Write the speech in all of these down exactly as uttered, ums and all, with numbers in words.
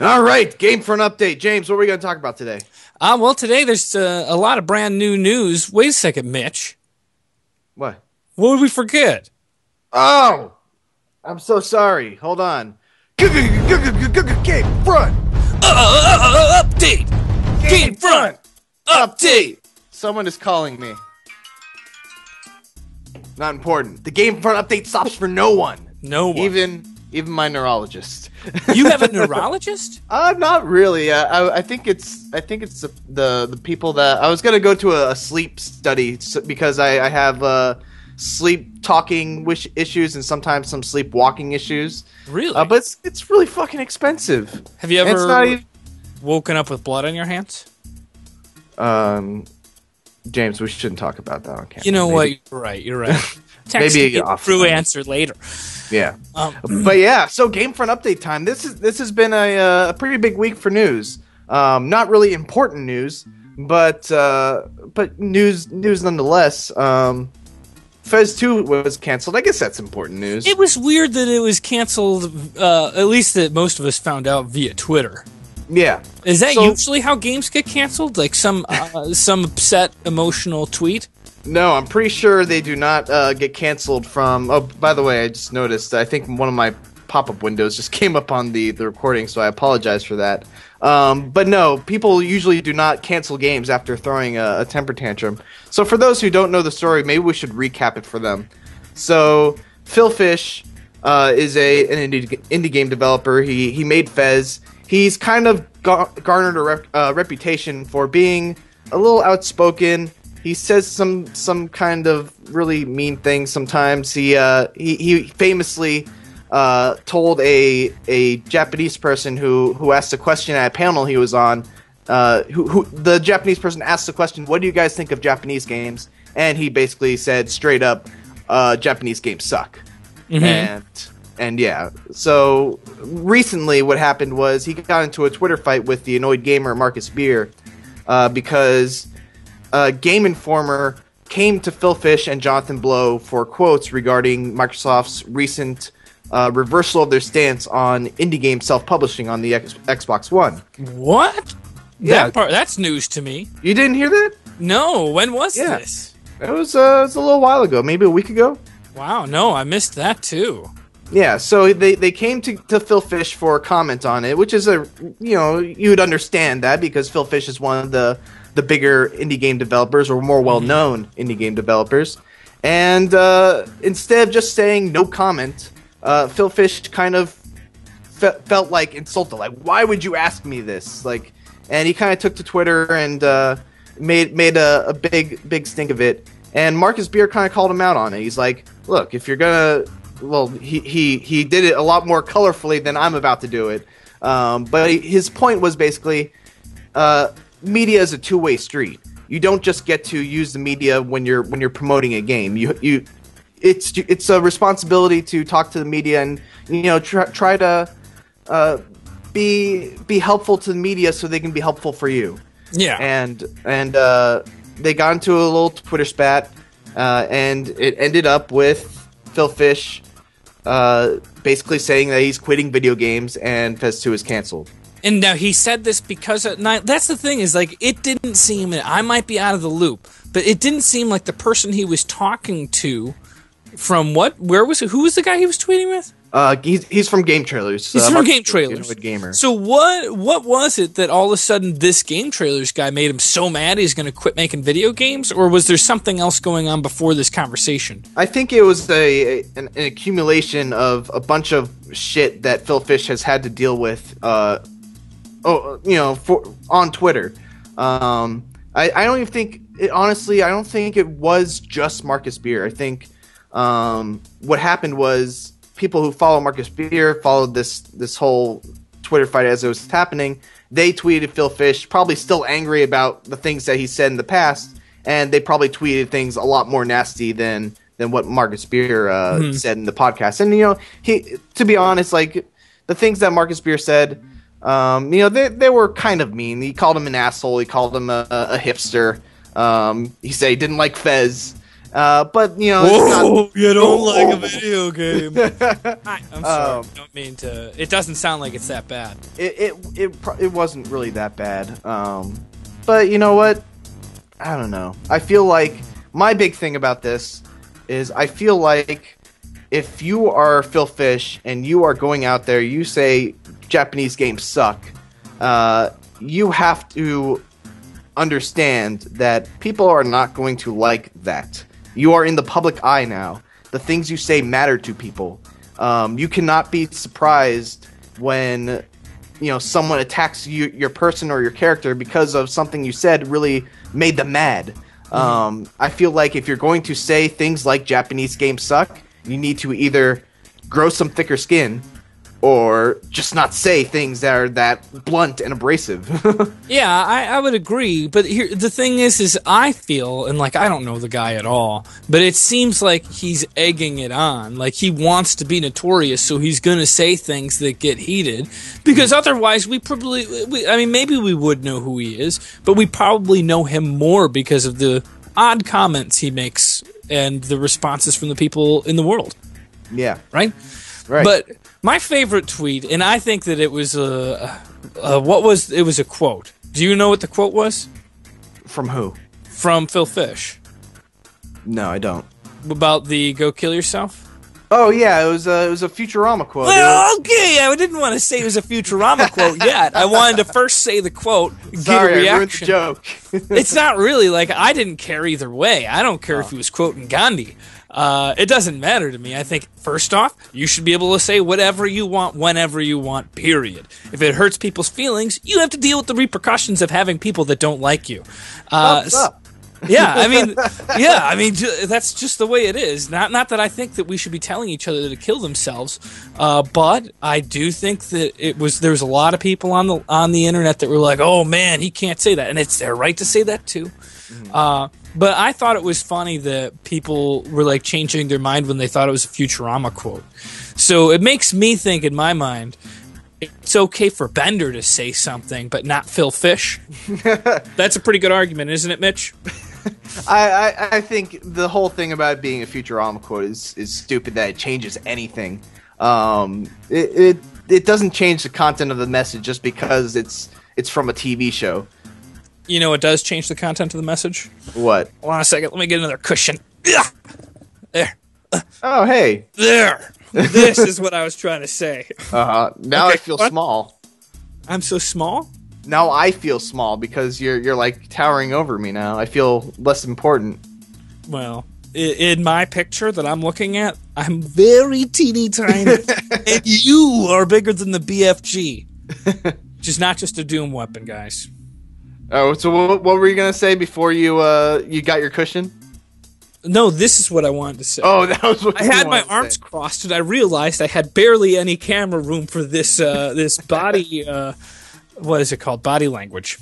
All right, game for an update. James, what are we going to talk about today? Uh, well, today there's uh, a lot of brand new news. Wait a second, Mitch. What? What would we forget? Oh, I'm so sorry. Hold on. Game front. Uh, uh, uh, update. Game, game front. Update. Someone is calling me. Not important. The game front update stops for no one. No one. Even... Even my neurologist. You have a neurologist? Uh, not really. Uh, I, I think it's I think it's the the, the people that I was gonna go to a, a sleep study because I, I have uh, sleep talking wish issues and sometimes some sleep walking issues. Really? Uh, but it's it's really fucking expensive. Have you ever it's not even... woken up with blood on your hands? Um, James, we shouldn't talk about that on camera. You know Maybe. what? You're right. You're right. Text Maybe a true answer later. Yeah, um, but yeah. So game front update time. This is this has been a, a pretty big week for news. Um, not really important news, but uh, but news news nonetheless. Um, Fez two was canceled. I guess that's important news. It was weird that it was canceled. Uh, at least that most of us found out via Twitter. Yeah. Is that so, usually how games get canceled? Like some uh, some upset emotional tweet. No, I'm pretty sure they do not uh, get canceled from... Oh, by the way, I just noticed, I think one of my pop-up windows just came up on the, the recording, so I apologize for that. Um, but no, people usually do not cancel games after throwing a, a temper tantrum. So for those who don't know the story, maybe we should recap it for them. So, Phil Fish uh, is a an indie, indie game developer. He, he made Fez. He's kind of gar- garnered a rep- uh, reputation for being a little outspoken. He says some some kind of really mean things sometimes. He uh, he, he famously uh, told a a Japanese person who, who asked a question at a panel he was on. Uh, who, who the Japanese person asked the question, "What do you guys think of Japanese games?" And he basically said straight up, uh, "Japanese games suck." Mm-hmm. And and yeah. So recently, what happened was he got into a Twitter fight with the annoyed gamer Marcus Beer uh, because. Uh, Game Informer came to Phil Fish and Jonathan Blow for quotes regarding Microsoft's recent uh, reversal of their stance on indie game self-publishing on the X- Xbox One. What? Yeah, that part, that's news to me. You didn't hear that? No. When was yeah. this? It was, uh, it was a little while ago, maybe a week ago. Wow. No, I missed that too. Yeah, so they, they came to, to Phil Fish for a comment on it, which is a you know you'd understand that because Phil Fish is one of the the bigger indie game developers or more well known indie game developers, and uh, instead of just saying no comment, uh, Phil Fish kind of fe- felt like insulted, like why would you ask me this? Like, and he kind of took to Twitter and uh, made made a, a big big stink of it, and Marcus Beer kind of called him out on it. He's like, look, if you're gonna Well, he, he, he did it a lot more colorfully than I'm about to do it. Um, but his point was basically uh, media is a two-way street. You don't just get to use the media when you're when you're promoting a game. You you it's it's a responsibility to talk to the media and you know try, try to uh, be be helpful to the media so they can be helpful for you. Yeah. And and uh, they got into a little Twitter spat uh, and it ended up with Phil Fish uh, basically saying that he's quitting video games and Fez two is canceled. And now he said this because at night, that's the thing is like it didn't seem, and I might be out of the loop, but it didn't seem like the person he was talking to from what, where was it? Who was the guy he was tweeting with? Uh, he's, he's from Game Trailers. He's uh, from Marcus Game Trailers. Gamer. So what what was it that all of a sudden this Game Trailers guy made him so mad he's going to quit making video games? Or was there something else going on before this conversation? I think it was a, a an, an accumulation of a bunch of shit that Phil Fish has had to deal with uh, oh, you know, for, on Twitter. Um, I, I don't even think, it, honestly, I don't think it was just Marcus Beer. I think um, what happened was... people who follow Marcus Beer followed this this whole Twitter fight as it was happening. They tweeted Phil Fish, probably still angry about the things that he said in the past, and they probably tweeted things a lot more nasty than than what Marcus Beer uh, mm-hmm. said in the podcast. And you know, he to be honest, like the things that Marcus Beer said, um, you know, they they were kind of mean. He called him an asshole. He called him a, a hipster. Um, he said he didn't like Fez. Uh, but, you know, Whoa, it's not... you don't like a video game. I, I'm sorry. Um, I don't mean to... It doesn't sound like it's that bad. It it it, it wasn't really that bad. Um, but you know what? I don't know. I feel like... My big thing about this is I feel like if you are Phil Fish and you are going out there, you say Japanese games suck, uh, you have to understand that people are not going to like that. You are in the public eye now. The things you say matter to people. Um, you cannot be surprised when, you know, someone attacks you, your person or your character because of something you said really made them mad. Mm-hmm. Um, I feel like if you're going to say things like Japanese games suck, you need to either grow some thicker skin or just not say things that are that blunt and abrasive. yeah, I, I would agree. But here, the thing is, is I feel, and like I don't know the guy at all, but it seems like he's egging it on. Like he wants to be notorious, so he's going to say things that get heated. Because otherwise, we probably, we, I mean, maybe we would know who he is, but we probably know him more because of the odd comments he makes and the responses from the people in the world. Yeah. Right? Right. But my favorite tweet, and I think that it was a, a what was it was a quote. Do you know what the quote was? From who? From Phil Fish. No, I don't. About the go kill yourself? Oh yeah, it was a, it was a Futurama quote. Well, okay, I didn't want to say it was a Futurama quote yet. I wanted to first say the quote, Sorry, get a reaction. I ruined the joke. It's not really like I didn't care either way. I don't care oh. if he was quoting Gandhi. Uh, it doesn't matter to me. I think, first off, you should be able to say whatever you want, whenever you want, period. If it hurts people's feelings, you have to deal with the repercussions of having people that don't like you. Uh, What's up? yeah, I mean, yeah, I mean, ju- that's just the way it is. Not not that I think that we should be telling each other to kill themselves, uh, but I do think that it was there was a lot of people on the on the internet that were like, oh man, he can't say that, and it's their right to say that too. Mm-hmm. Uh, but I thought it was funny that people were like changing their mind when they thought it was a Futurama quote. So it makes me think in my mind. It's okay for Bender to say something, but not Phil Fish. That's a pretty good argument, isn't it, Mitch? I, I, I think the whole thing about it being a Futurama quote is, is stupid that it changes anything. Um, it, it it doesn't change the content of the message just because it's it's from a T V show. You know, it does change the content of the message. What? Hold on a second. Let me get another cushion. There. Oh, hey. There. This is what I was trying to say. Uh-huh. Now okay, I feel what? small. I'm so small? Now I feel small because you're you're like towering over me now. I feel less important. Well, in my picture that I'm looking at, I'm very teeny tiny. And you are bigger than the B F G. Which is not just a doom weapon, guys. Oh, so what, what were you going to say before you uh, you got your cushion? No, this is what I wanted to say. Oh, that was what I had my arms say. crossed, and I realized I had barely any camera room for this uh, this body. Uh, what is it called? Body language.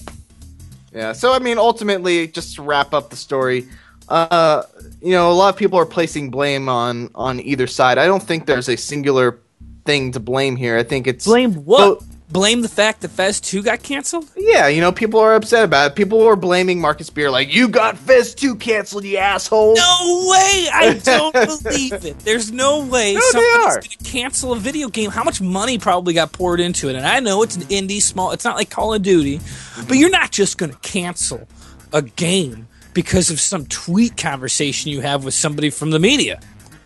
Yeah. So I mean, ultimately, just to wrap up the story, uh, you know, a lot of people are placing blame on on either side. I don't think there's a singular thing to blame here. I think it's blame what. So- Blame the fact that Fez two got canceled? Yeah, you know, people are upset about it. People were blaming Marcus Beer, like, you got Fez two canceled, you asshole. No way! I don't believe it. There's no way no, somebody's going to cancel a video game. How much money probably got poured into it? And I know it's an indie small, it's not like Call of Duty, but you're not just going to cancel a game because of some tweet conversation you have with somebody from the media.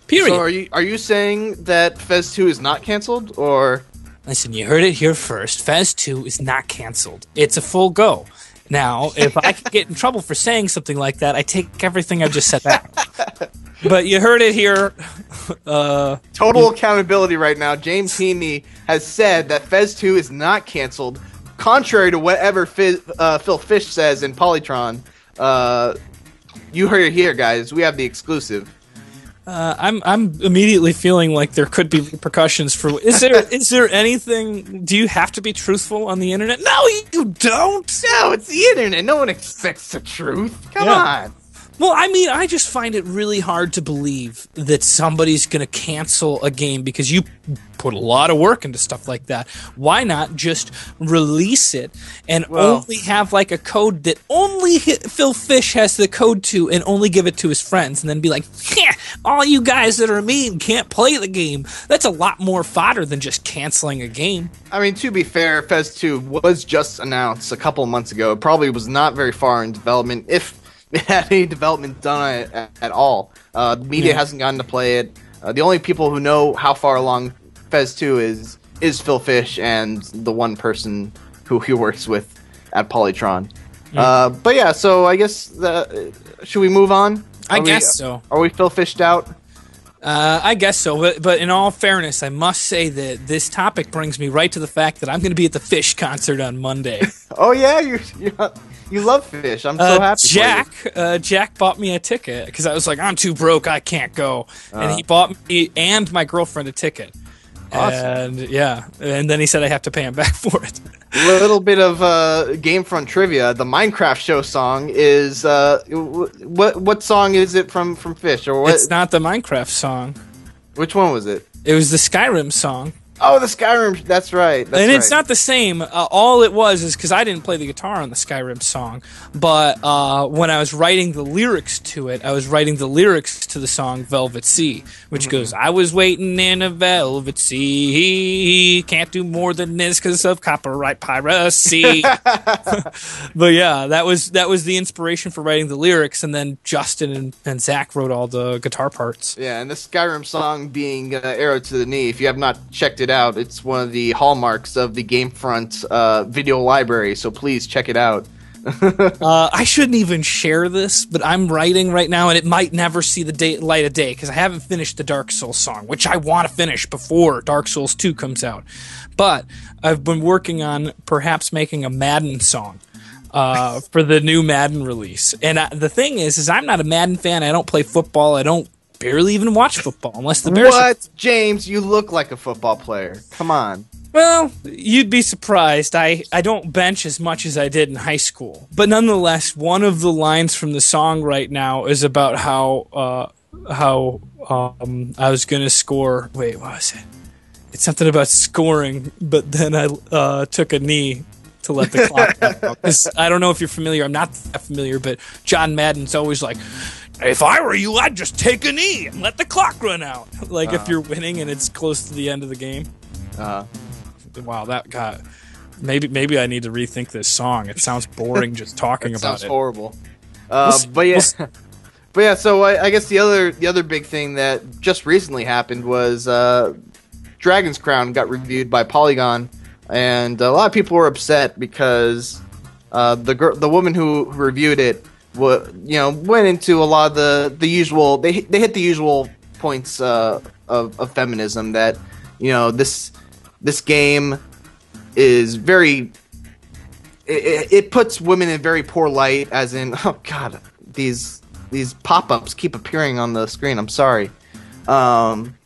Period. So are you, are you saying that Fez two is not canceled, or... Listen, you heard it here first. Fez two is not canceled. It's a full go. Now, if I could get in trouble for saying something like that, I take everything I've just said back. But you heard it here. Uh, Total accountability right now. James Heaney has said that Fez two is not canceled, contrary to whatever Fiz, uh, Phil Fish says in Polytron. Uh, you heard it here, guys. We have the exclusive. Uh, I'm I'm immediately feeling like there could be repercussions for. Is there is there anything? Do you have to be truthful on the internet? No, you don't. No, it's the internet. No one expects the truth. Come yeah. on. Well, I mean, I just find it really hard to believe that somebody's going to cancel a game because you put a lot of work into stuff like that. Why not just release it and well, only have like a code that only Phil Fish has the code to and only give it to his friends and then be like, yeah, all you guys that are mean can't play the game. That's a lot more fodder than just canceling a game. I mean, to be fair, Fez two was just announced a couple months ago. It probably was not very far in development, if it had any development done on it at, at all. Uh, the media yeah. hasn't gotten to play it. Uh, the only people who know how far along Fez two is is Phil Fish and the one person who he works with at Polytron. Yeah. Uh, but yeah, so I guess the, should we move on? Are I guess we, so. Are we Phil Fished out? Uh, I guess so, but, but in all fairness, I must say that this topic brings me right to the fact that I'm going to be at the Fish concert on Monday. Oh yeah, you're, you're not, you love Fish. I'm so uh, happy. Jack, for you. Uh, Jack bought me a ticket because I was like, I'm too broke, I can't go, uh, and he bought me and my girlfriend a ticket. Awesome. And yeah, and then he said I have to pay him back for it. A little bit of uh, Gamefront trivia: the Minecraft show song is uh, what? What song is it from? From Fish or what? It's not the Minecraft song. Which one was it? It was the Skyrim song. Oh, the Skyrim. That's right. That's and it's right. not the same. Uh, all it was is because I didn't play the guitar on the Skyrim song. But uh, when I was writing the lyrics to it, I was writing the lyrics to the song Velvet Sea, which mm-hmm. goes, I was waiting in a Velvet Sea. Can't do more than this because of copyright piracy. But yeah, that was that was the inspiration for writing the lyrics. And then Justin and, and Zach wrote all the guitar parts. Yeah, and the Skyrim song being uh, Arrow to the Knee, if you have not checked it out. It's one of the hallmarks of the Gamefront uh, video library, so please check it out. uh, I shouldn't even share this, but I'm writing right now, and it might never see the day, light of day, because I haven't finished the Dark Souls song, which I want to finish before Dark Souls two comes out. But I've been working on perhaps making a Madden song uh, for the new Madden release. And I, the thing is, is I'm not a Madden fan. I don't play football. I don't barely even watch football unless the Bears. What, are- James? You look like a football player. Come on. Well, you'd be surprised. I, I don't bench as much as I did in high school. But nonetheless, one of the lines from the song right now is about how uh, how um, I was going to score. Wait, what was it? It's something about scoring, but then I uh, took a knee to let the clock run. I don't know if you're familiar. I'm not that familiar, but John Madden's always like, if I were you, I'd just take a knee and let the clock run out. Like uh, if you're winning and it's close to the end of the game. Uh, wow, that got... Maybe maybe I need to rethink this song. It sounds boring just talking about sounds it. Sounds horrible. Uh, we'll, but yeah, we'll, but yeah. So I, I guess the other the other big thing that just recently happened was uh, Dragon's Crown got reviewed by Polygon, and a lot of people were upset because uh, the gr- the woman who reviewed it. What you know went into a lot of the, the usual they they hit the usual points uh, of of feminism that you know this this game is very it, it puts women in very poor light as in oh god these these pop-ups keep appearing on the screen I'm sorry um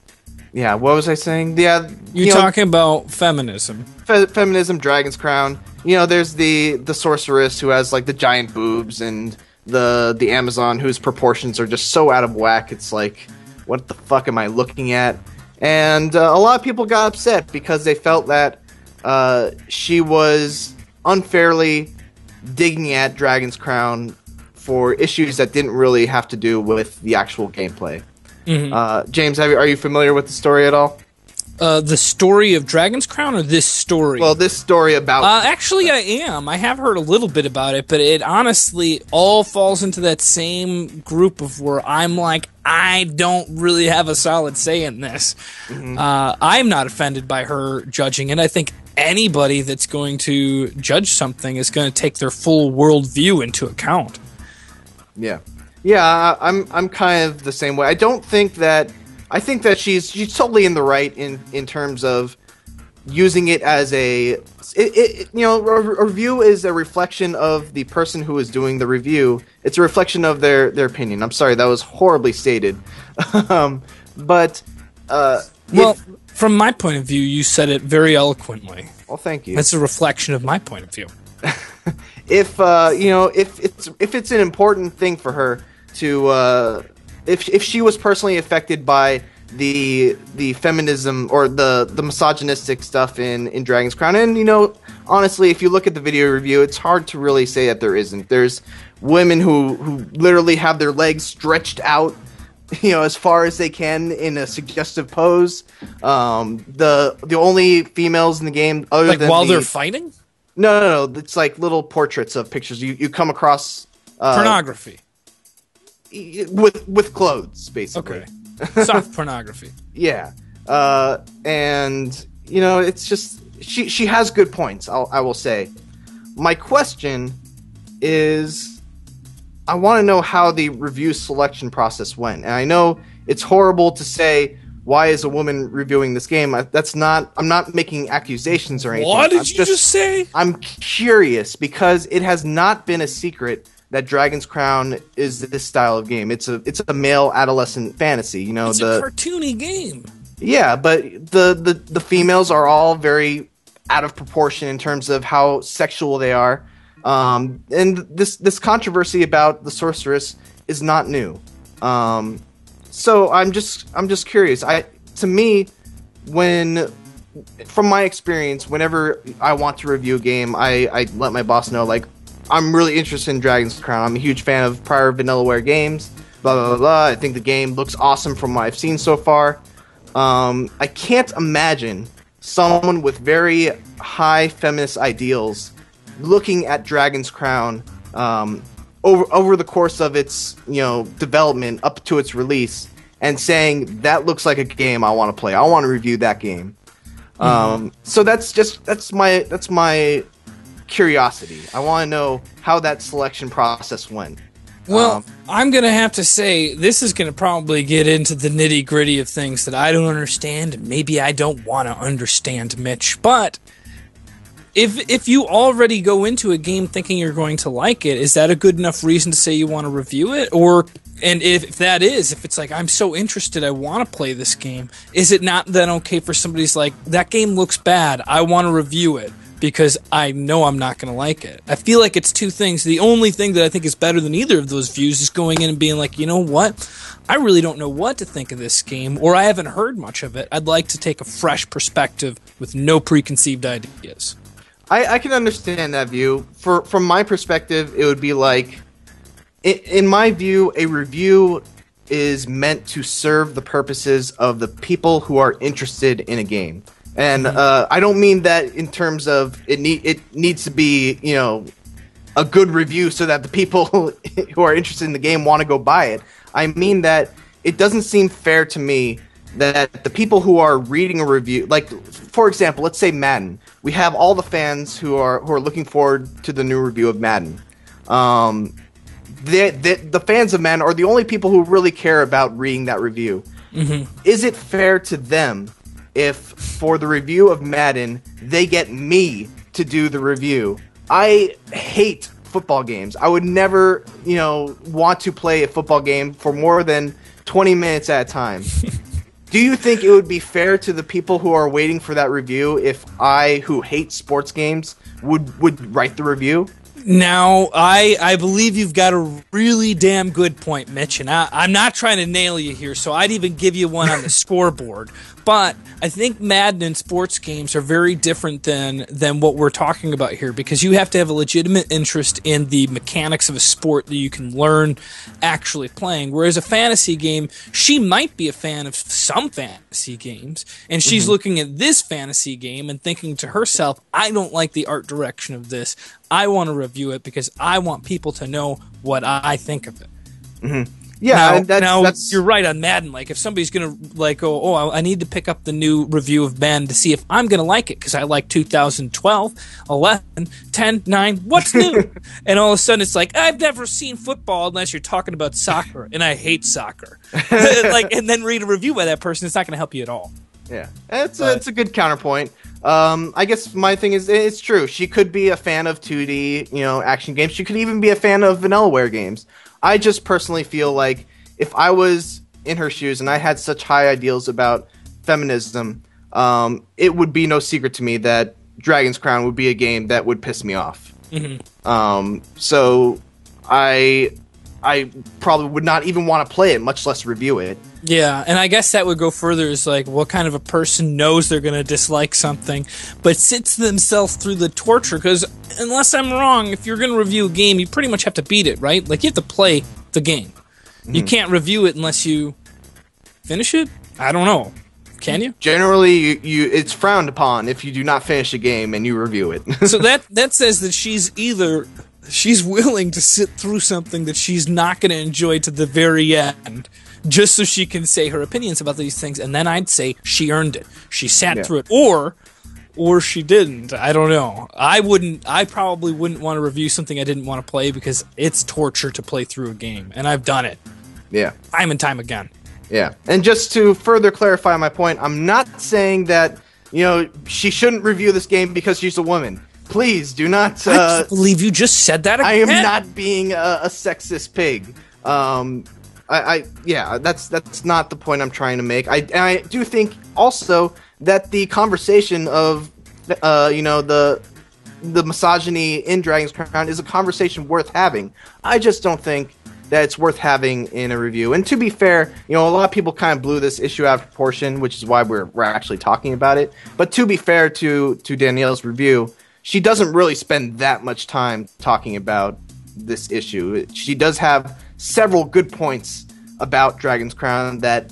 yeah what was I saying yeah you're you know, talking about feminism fe- feminism Dragon's Crown you know there's the the sorceress who has like the giant boobs and the the Amazon whose proportions are just so out of whack it's like what the fuck am I looking at and uh, a lot of people got upset because they felt that uh, she was unfairly digging at Dragon's Crown for issues that didn't really have to do with the actual gameplay. Mm-hmm. Uh, James, have you, are you familiar with the story at all? Uh, the story of Dragon's Crown or this story? Well, this story about... Uh, actually, I am. I have heard a little bit about it, but it honestly all falls into that same group of where I'm like, I don't really have a solid say in this. Mm-hmm. Uh, I'm not offended by her judging it. I think anybody that's going to judge something is going to take their full worldview into account. Yeah. Yeah, I'm, I'm kind of the same way. I don't think that... I think that she's she's totally in the right in, in terms of using it as a it, it, you know a, a review is a reflection of the person who is doing the review. It's a reflection of their, their opinion. I'm sorry, that was horribly stated. um, but uh, well, if, from my point of view, you said it very eloquently. Well, thank you. That's a reflection of my point of view. if uh, you know if it's if it's an important thing for her, to uh, if if she was personally affected by the the feminism or the the misogynistic stuff in in Dragon's Crown. And you know, honestly, if you look at the video review, it's hard to really say that there isn't. There's women who who literally have their legs stretched out, you know, as far as they can in a suggestive pose. Um, the the only females in the game, other like than while the, they're fighting. No, no, no. It's like little portraits of pictures. You you come across uh, pornography with with clothes, basically. Okay. Soft pornography. Yeah, uh, and you know, it's just she she has good points. I'll, I will say. My question is, I want to know how the review selection process went. And I know it's horrible to say, why is a woman reviewing this game? I, that's not. I'm not making accusations or anything. What did I'm you just, just say? I'm curious because it has not been a secret that Dragon's Crown is this style of game. It's a it's a male adolescent fantasy. You know, it's the, a cartoony game. Yeah, but the, the, the females are all very out of proportion in terms of how sexual they are. Um, and this this controversy about the sorceress is not new. Um, so I'm just I'm just curious. I to me, when from my experience, whenever I want to review a game, I, I let my boss know, like, I'm really interested in Dragon's Crown. I'm a huge fan of prior VanillaWare games. Blah, blah, blah, blah. I think the game looks awesome from what I've seen so far. Um, I can't imagine someone with very high feminist ideals looking at Dragon's Crown um, over over the course of its, you know, development up to its release and saying, that looks like a game I want to play. I want to review that game. Mm-hmm. Um, so that's just that's my that's my. curiosity. I want to know how that selection process went. Well, um, I'm going to have to say, this is going to probably get into the nitty-gritty of things that I don't understand, and maybe I don't want to understand, Mitch. But if if you already go into a game thinking you're going to like it, is that a good enough reason to say you want to review it? Or, and if, if that is, if it's like, I'm so interested, I want to play this game, is it not then okay for somebody's like, that game looks bad, I want to review it? Because I know I'm not going to like it. I feel like it's two things. The only thing that I think is better than either of those views is going in and being like, you know what? I really don't know what to think of this game, or I haven't heard much of it. I'd like to take a fresh perspective with no preconceived ideas. I, I can understand that view. For, from my perspective, it would be like, in, in my view, a review is meant to serve the purposes of the people who are interested in a game. And uh, I don't mean that in terms of it need it needs to be, you know, a good review so that the people who are interested in the game want to go buy it. I mean that it doesn't seem fair to me that the people who are reading a review, like, for example, let's say Madden. We have all the fans who are who are looking forward to the new review of Madden. Um, they, they, the fans of Madden are the only people who really care about reading that review. Mm-hmm. Is it fair to them if for the review of Madden, they get me to do the review? I hate football games. I would never, you know, want to play a football game for more than twenty minutes at a time. Do you think it would be fair to the people who are waiting for that review if I, who hate sports games, would, would write the review? Now, I I believe you've got a really damn good point, Mitch, and I, I'm not trying to nail you here, so I'd even give you one on the scoreboard. But I think Madden and sports games are very different than, than what we're talking about here, because you have to have a legitimate interest in the mechanics of a sport that you can learn actually playing. Whereas a fantasy game, she might be a fan of some fantasy games, and she's mm-hmm. looking at this fantasy game and thinking to herself, I don't like the art direction of this. I want to review it because I want people to know what I think of it. Mm-hmm. Yeah, now, that's, now that's... you're right on Madden. Like, if somebody's gonna like, oh, oh, I need to pick up the new review of Madden to see if I'm gonna like it because I like two thousand twelve, eleven, ten, nine. What's new? And all of a sudden, it's like, I've never seen football unless you're talking about soccer, and I hate soccer. Like, and then read a review by that person. It's not gonna help you at all. Yeah, it's a, it's a good counterpoint. Um, I guess my thing is, it's true. She could be a fan of two D, you know, action games. She could even be a fan of VanillaWare games. I just personally feel like if I was in her shoes and I had such high ideals about feminism, um, it would be no secret to me that Dragon's Crown would be a game that would piss me off. Mm-hmm. Um, so I I probably would not even want to play it, much less review it. Yeah, and I guess that would go further is like what kind of a person knows they're going to dislike something but sits themselves through the torture, because unless I'm wrong, if you're going to review a game, you pretty much have to beat it, right? Like you have to play the game. Mm-hmm. You can't review it unless you finish it? I don't know. Can you? Generally, you, you it's frowned upon if you do not finish a game and you review it. So that that says that she's either... she's willing to sit through something that she's not going to enjoy to the very end just so she can say her opinions about these things, and then I'd say she earned it. She sat yeah. through it. Or or she didn't. I don't know. I wouldn't. I probably wouldn't want to review something I didn't want to play because it's torture to play through a game, and I've done it. Yeah. Time and time again. Yeah. And just to further clarify my point, I'm not saying that, you know, she shouldn't review this game because she's a woman. Please do not. Uh, I can't believe you just said that again. I am not being a, a sexist pig. Um, I, I yeah, that's that's not the point I'm trying to make. I and I do think also that the conversation of uh, you know the the misogyny in Dragon's Crown is a conversation worth having. I just don't think that it's worth having in a review. And to be fair, you know, a lot of people kind of blew this issue out of proportion, which is why we're we're actually talking about it. But to be fair to to Danielle's review, she doesn't really spend that much time talking about this issue. She does have several good points about Dragon's Crown that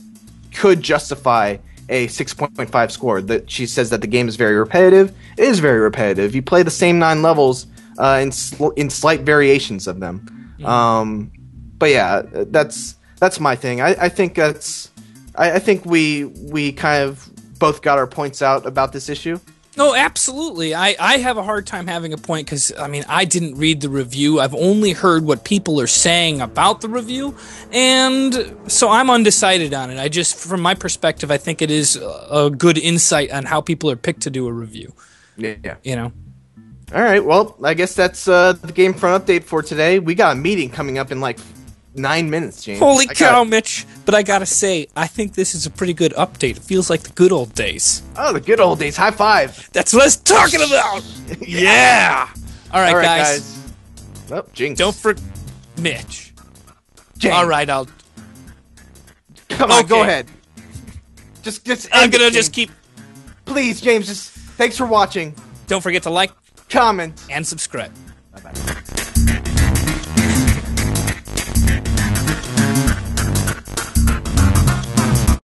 could justify a six point five score. That she says that the game is very repetitive. It is very repetitive. You play the same nine levels uh, in sl- in slight variations of them. Yeah. Um, but yeah, that's that's my thing. I, I think that's I, I think we we kind of both got our points out about this issue. No, absolutely. I, I have a hard time having a point because, I mean, I didn't read the review. I've only heard what people are saying about the review, and so I'm undecided on it. I just, from my perspective, I think it is a good insight on how people are picked to do a review. Yeah. You know? All right, well, I guess that's uh, the Game Front update for today. We got a meeting coming up in, like, nine minutes, James. Holy I cow, gotta... Mitch. But I gotta say, I think this is a pretty good update. It feels like the good old days. Oh, the good old days. High five. That's what I was talking about. Yeah. All right, All right guys. guys. Oh, jinx. Don't forget, Mitch. Jinx. All right, I'll... Come on, okay. Go ahead. Just, just I'm gonna it, just keep... Please, James, just thanks for watching. Don't forget to like, comment, and subscribe.